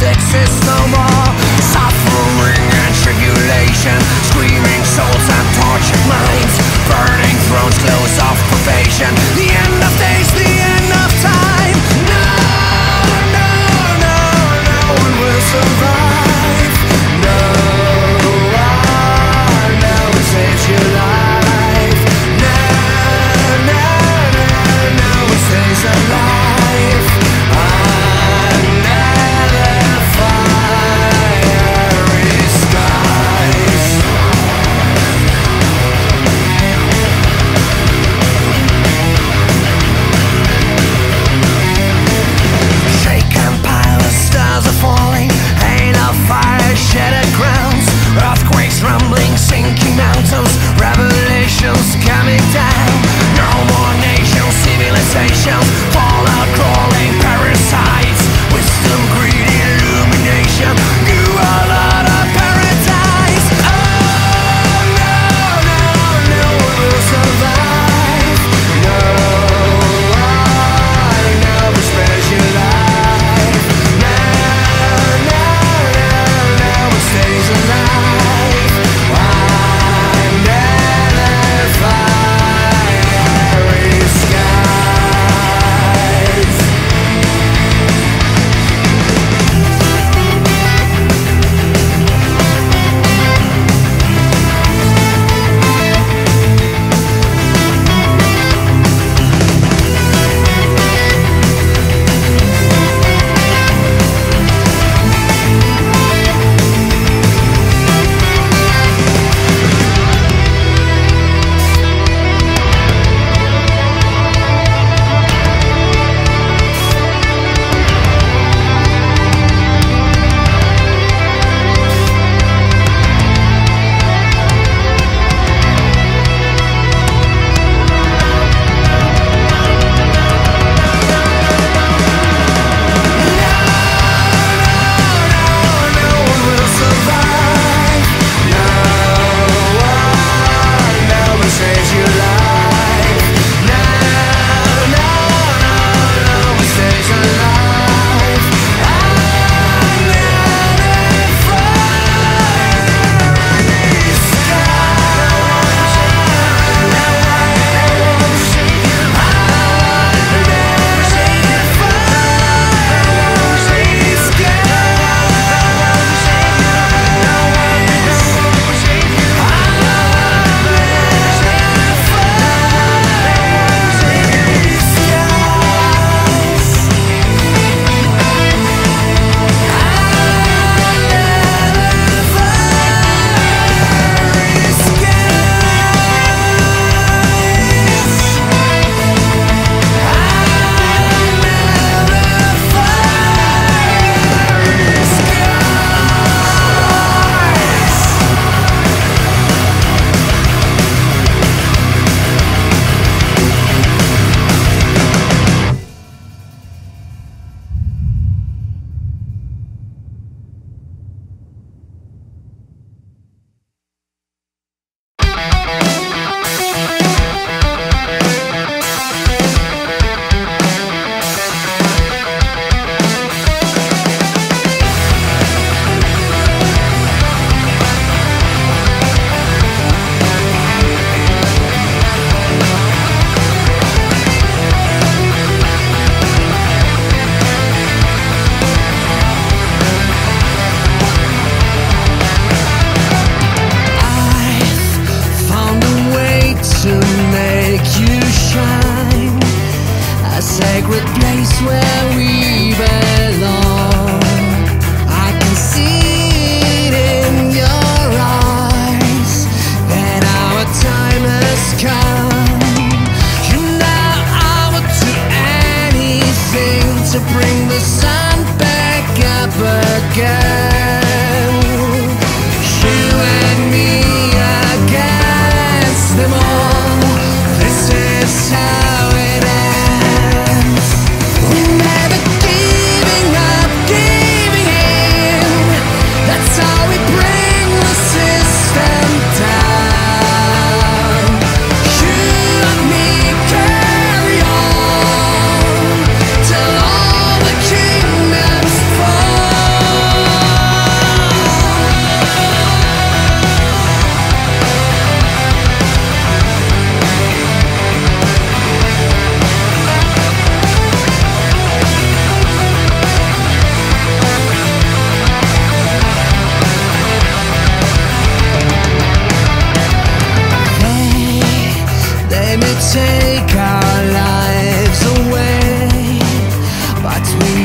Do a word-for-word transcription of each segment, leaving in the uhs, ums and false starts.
this exists no more. Suffering and tribulation, screaming souls and tortured minds, burning thrones, close off probation. The end of days, the end of time. No, no, no, no one will survive. No one ever saves your life. No, no, no, no one stays alive.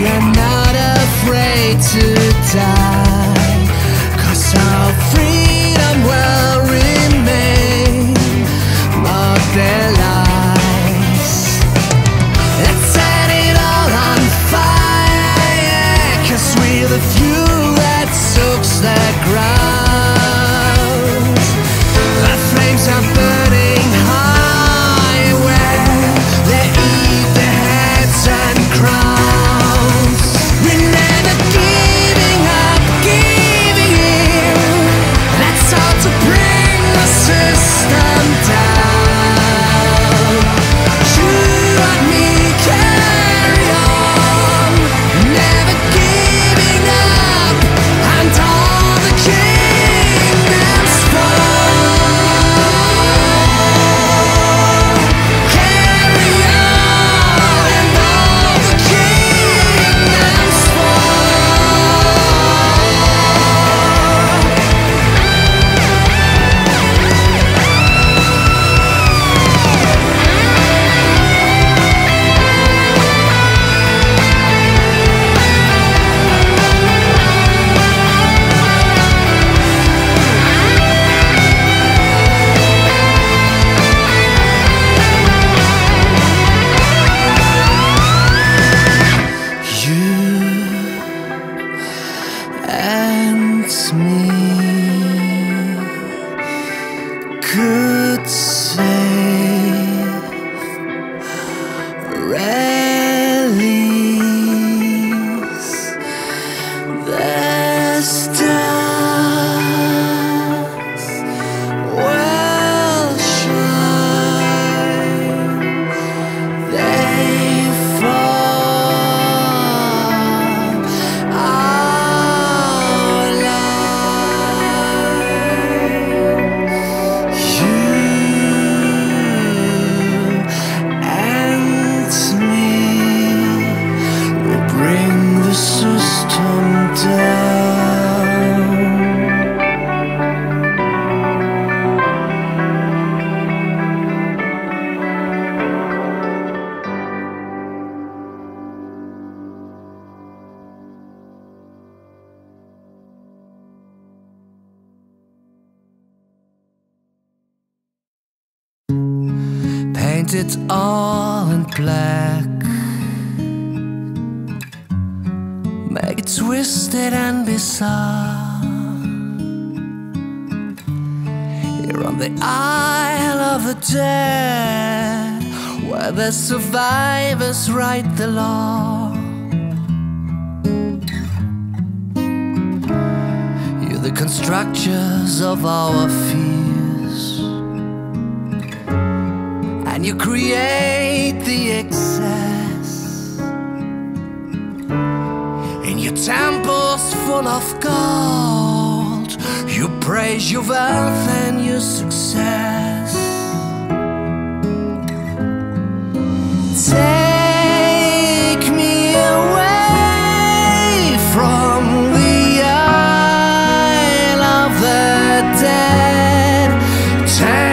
We are not afraid to die, 'cause our freedom will remain of their lives. Let's set it all on fire, 'cause we're the few that soaks the ground. The flames are burning high, where they eat their heads and crown. It's all in black, make it twisted and bizarre. Here on the Isle of the Dead, where the survivors write the law. You're the constructors of our fears, and you create the excess in your temples full of gold. You praise your wealth and your success. Take me away from the Isle of the Dead. Take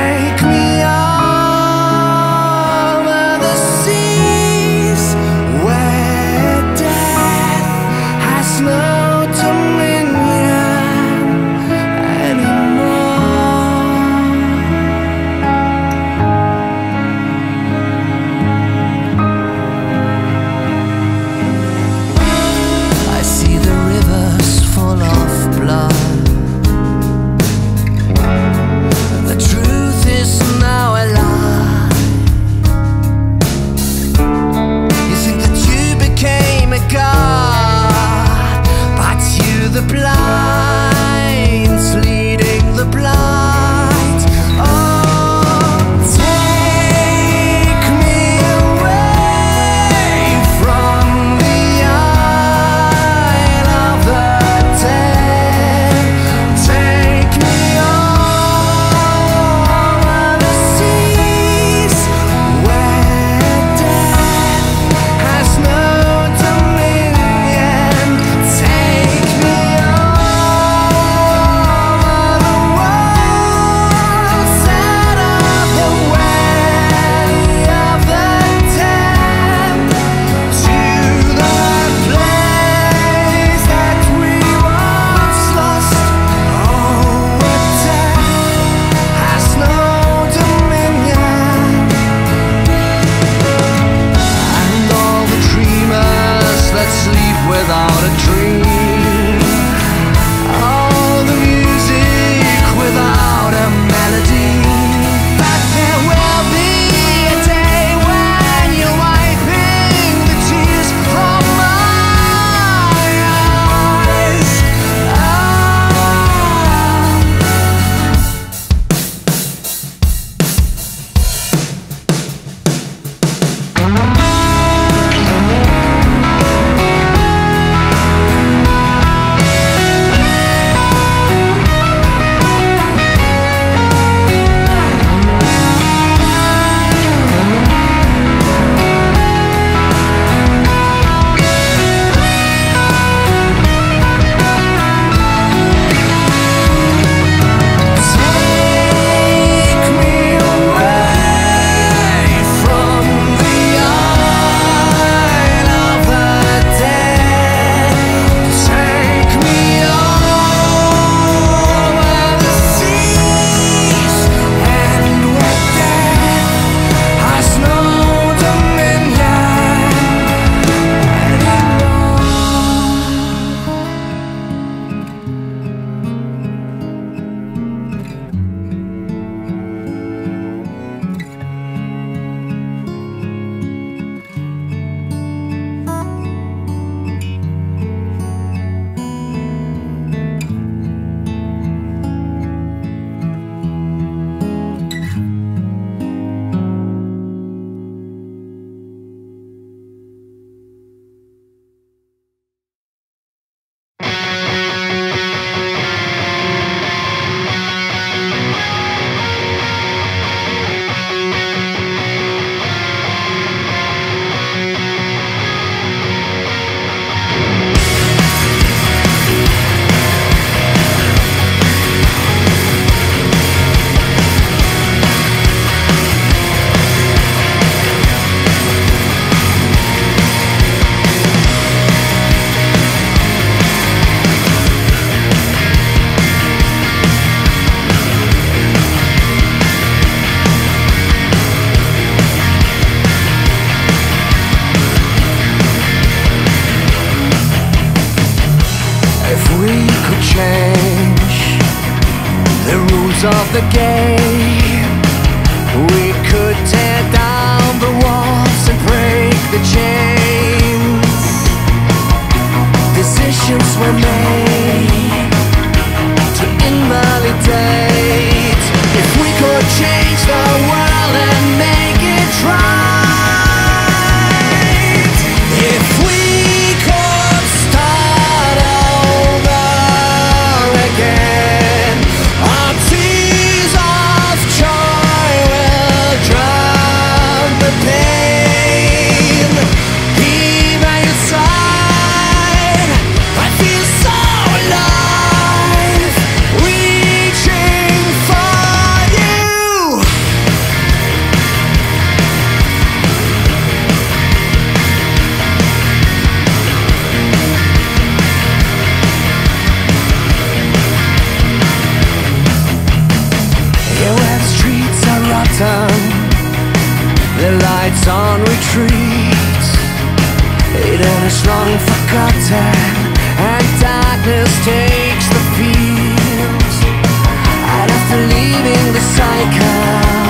long forgotten, and darkness takes the fields. And after leaving the cycle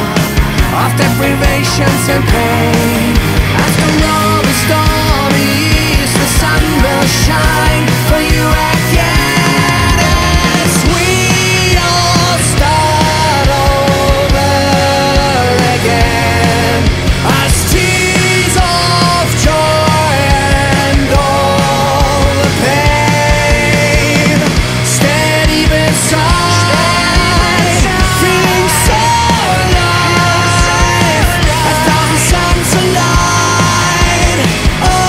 of deprivations and pain, after all the stories, the sun will shine for you again. Oh!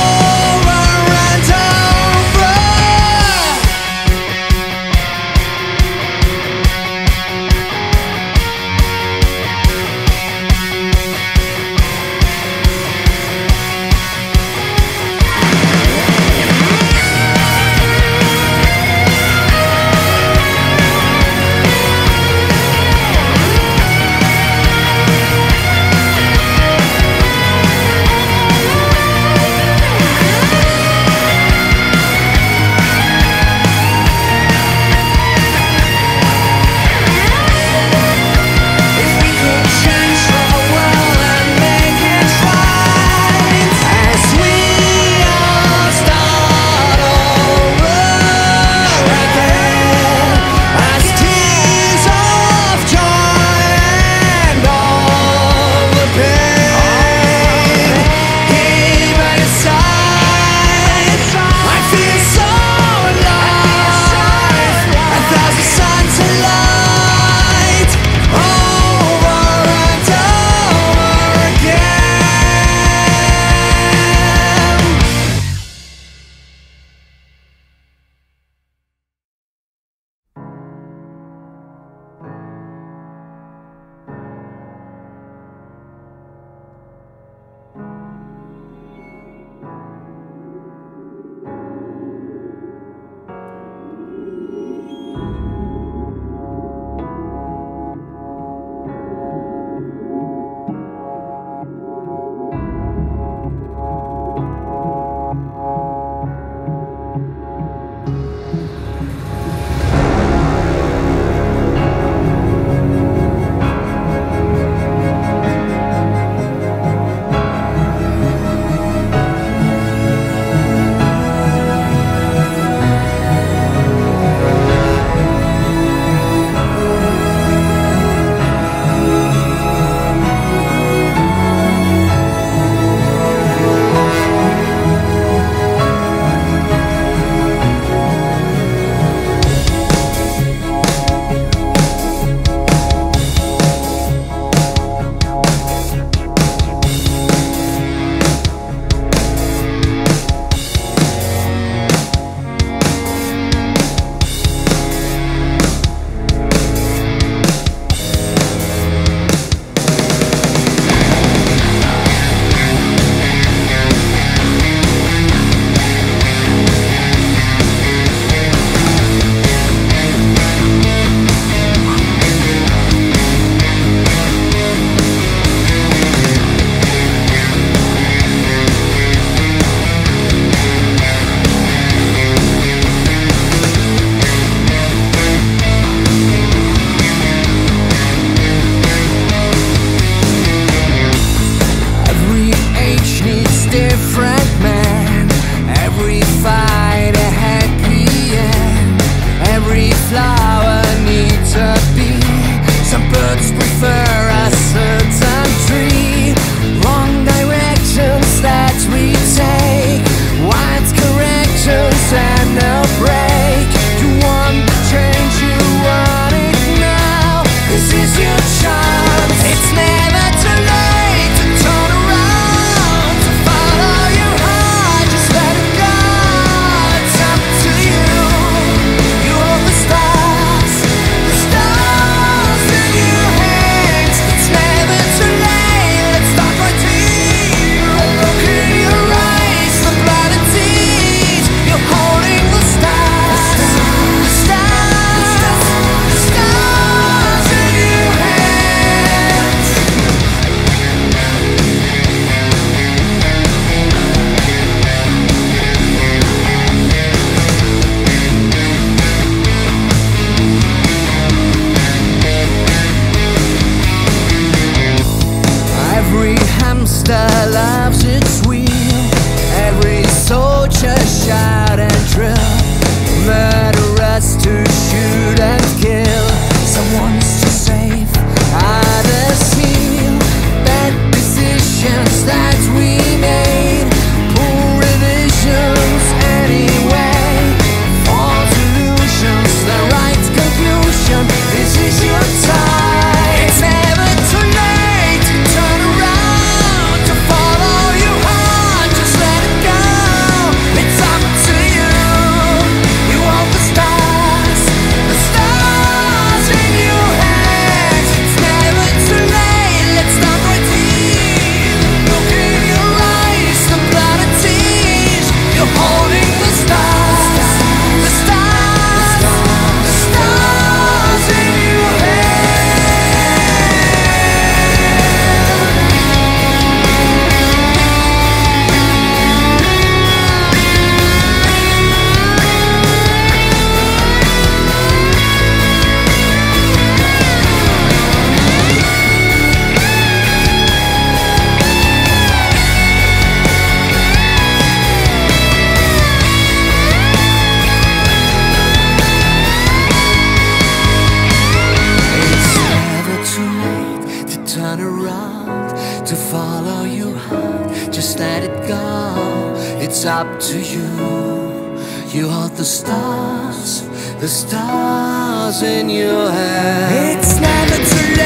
It's up to you. You hold the stars, the stars in your hand. It's never too late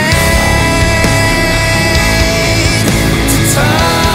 to turn. It's never too late.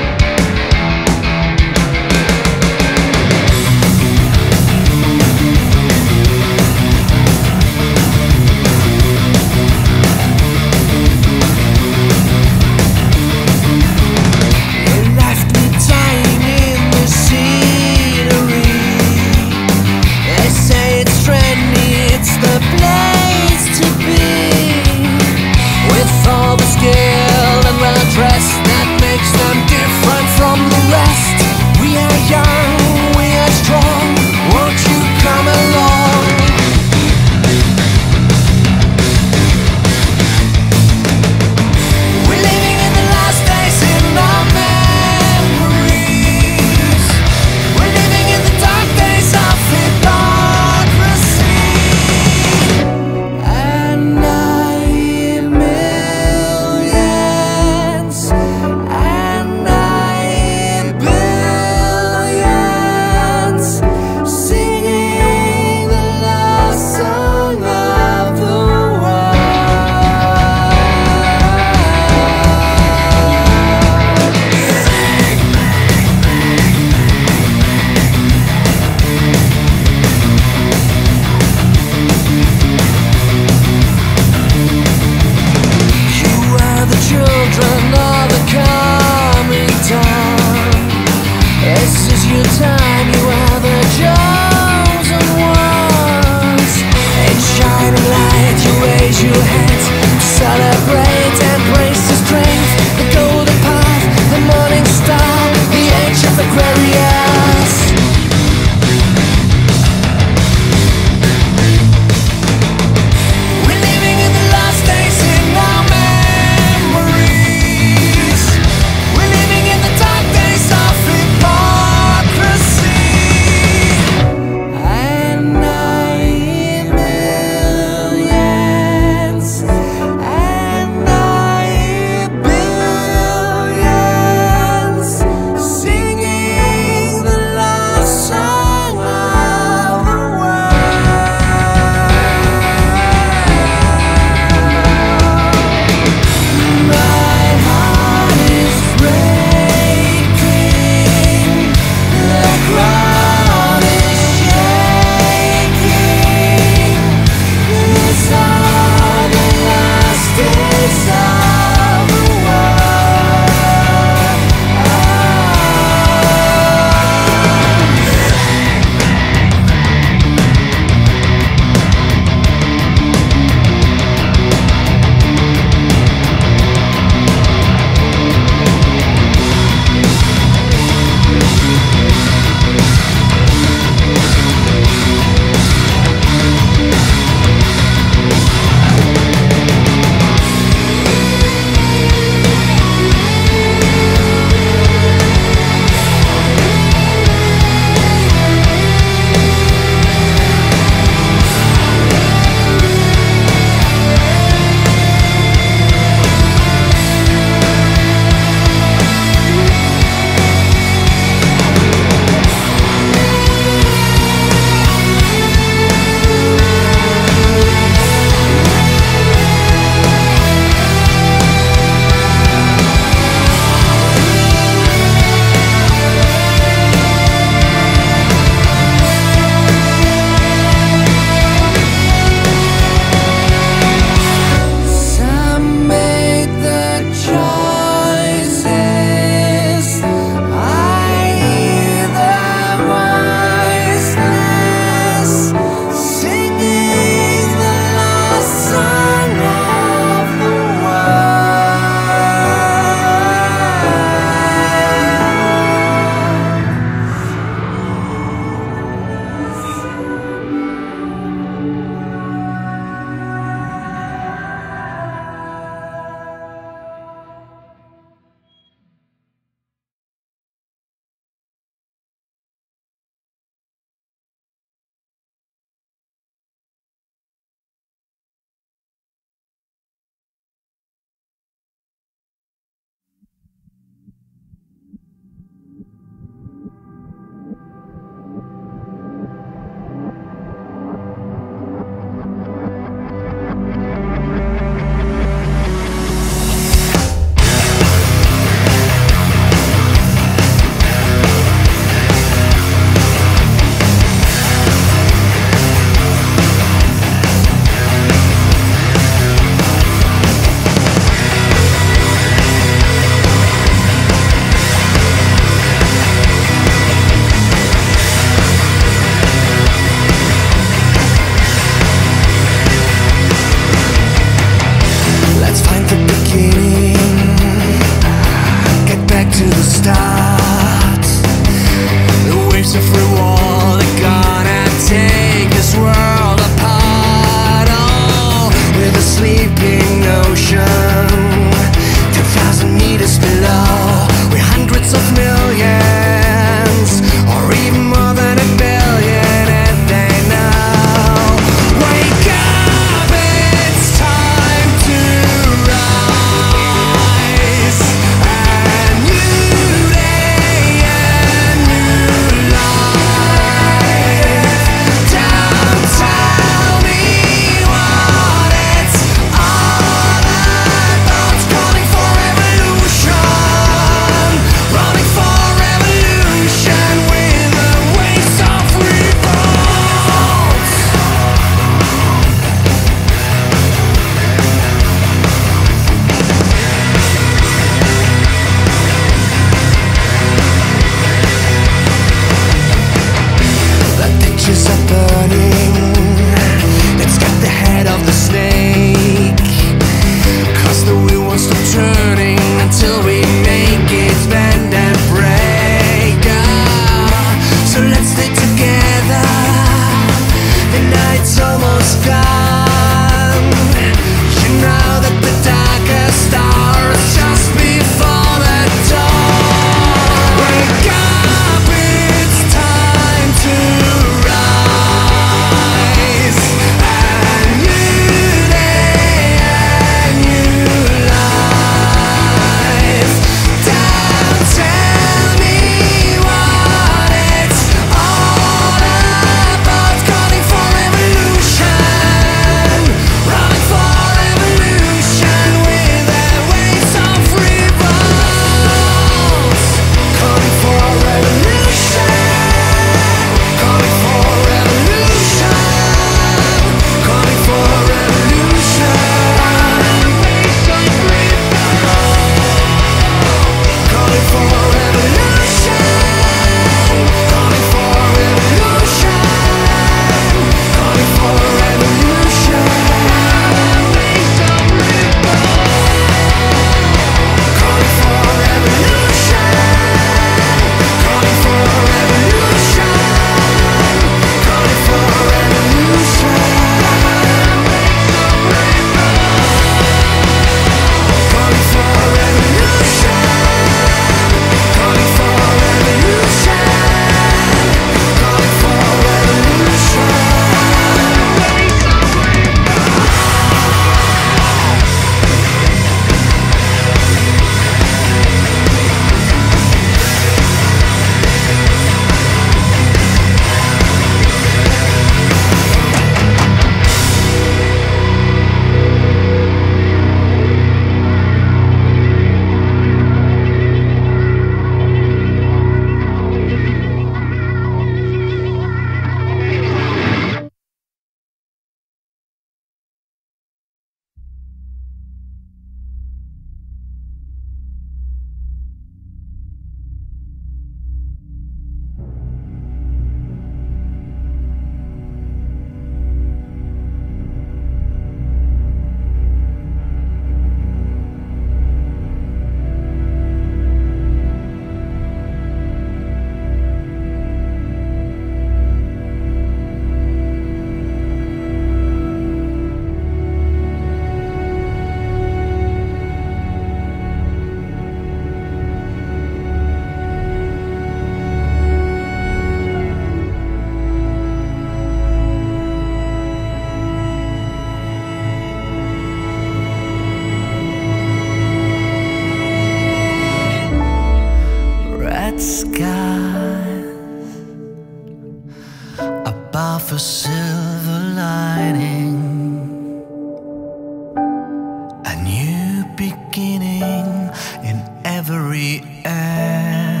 end.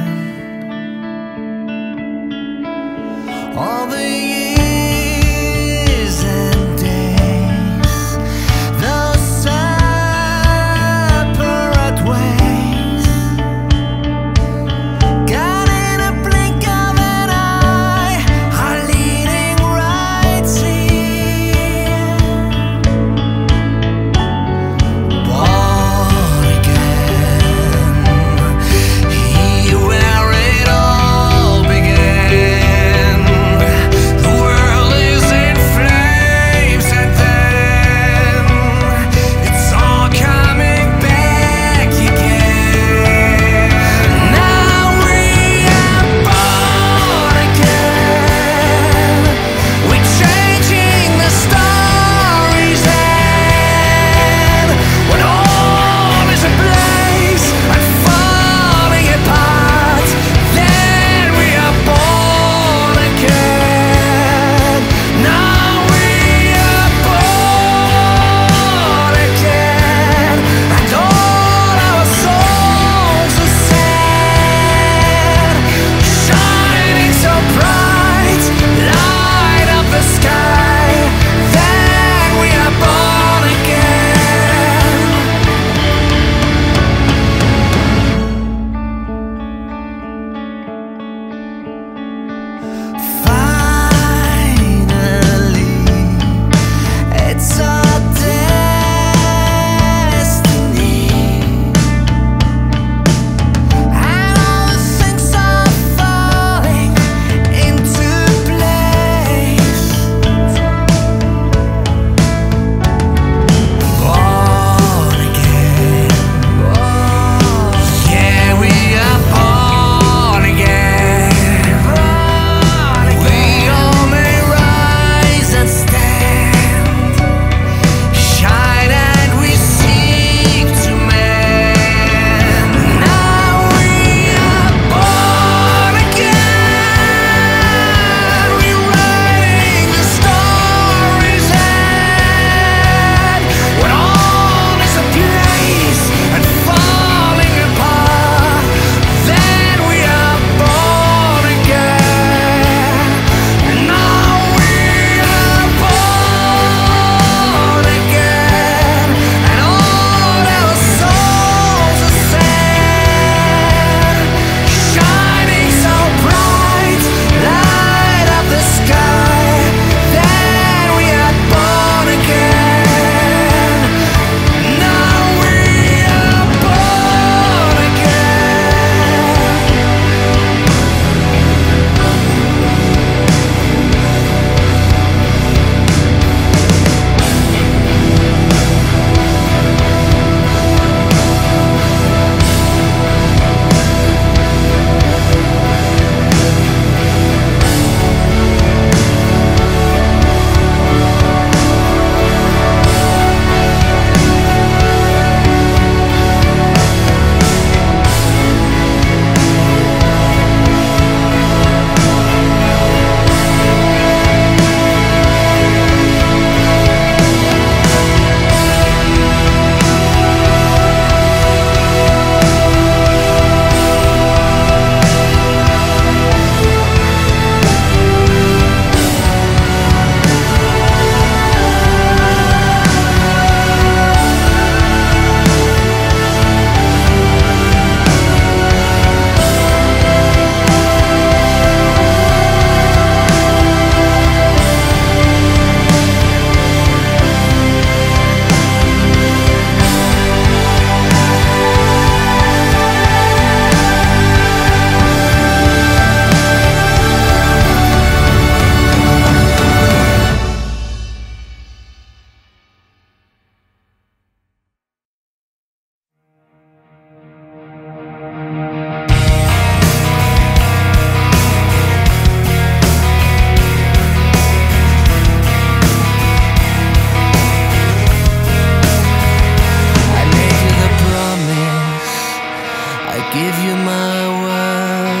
All the years and days, those separate ways, God in a blink of an eye, are leading right here. Born again, here where it all began. The world is in flames, and then it's all coming back again. Now we are born again, we're changing the stories, and when all is in place and falling apart, then we are born again. Now we are born again, and all our souls are sad, shining so bright, light up the sky. Then we are born again. Finally, it's our destiny, and all the things are falling into place. Born again, yeah, we are born again. We all may rise and stand, shine and we seek to man. Now we are born again, rewriting the stories, and when all is in place and falling apart, then we are born again. Now we are born again, and all our souls are sad, shining so bright, light up the sky. Then we are born again. Now we are born again.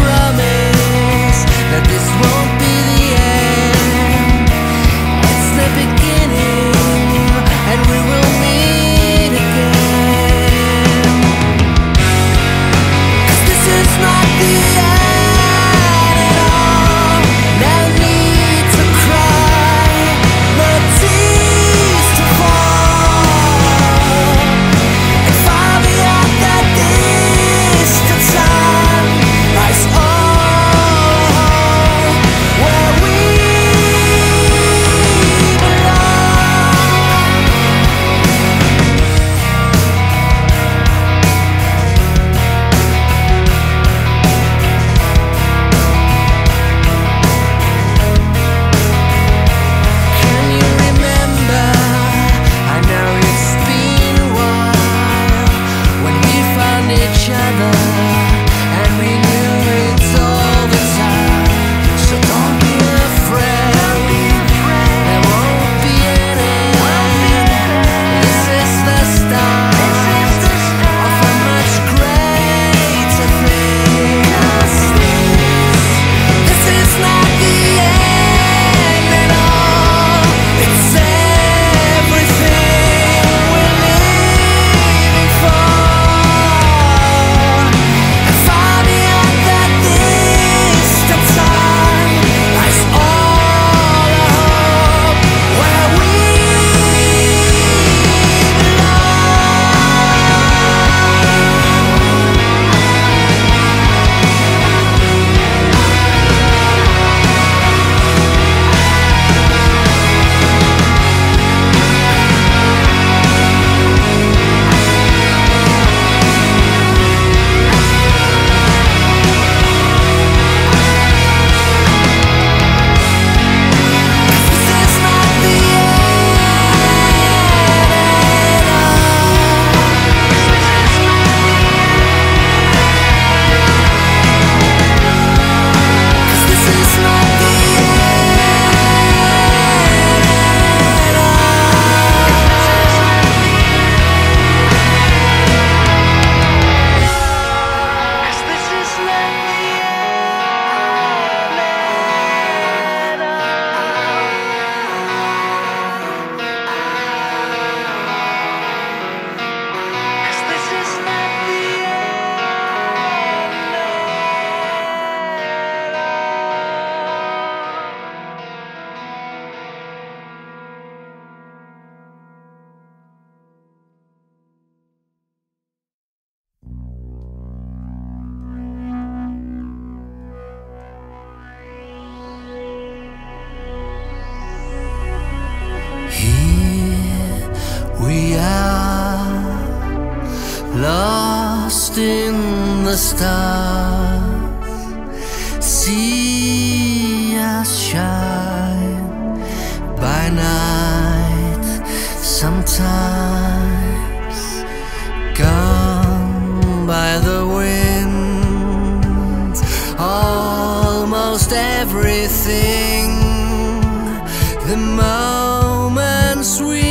Promise that this won't be the end. It's we are lost in the stars. See us shine by night. Sometimes gone by the wind, almost everything. The moment we